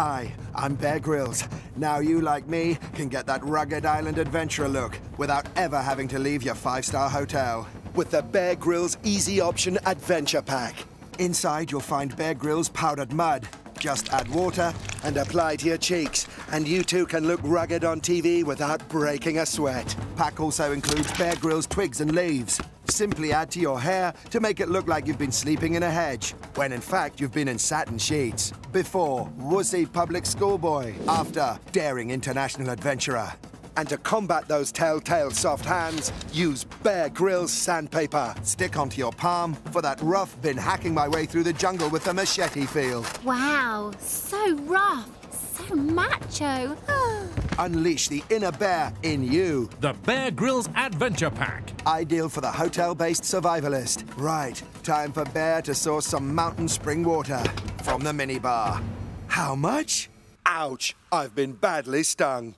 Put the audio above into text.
Hi, I'm Bear Grylls. Now you, like me, can get that rugged island adventurer look without ever having to leave your five-star hotel with the Bear Grylls Easy Option Adventure Pack. Inside, you'll find Bear Grylls powdered mud. Just add water and apply to your cheeks, and you too can look rugged on TV without breaking a sweat. Pack also includes Bear Grylls twigs and leaves. Simply add to your hair to make it look like you've been sleeping in a hedge, when in fact you've been in satin sheets. Before, wussy public schoolboy. After, daring international adventurer. And to combat those telltale soft hands, use Bear Grylls sandpaper. Stick onto your palm for that rough been hacking my way through the jungle with a machete feel. Wow, so rough, so macho. Unleash the inner bear in you. The Bear Grylls Adventure Pack. Ideal for the hotel-based survivalist. Right, time for Bear to source some mountain spring water from the minibar. How much? Ouch, I've been badly stung.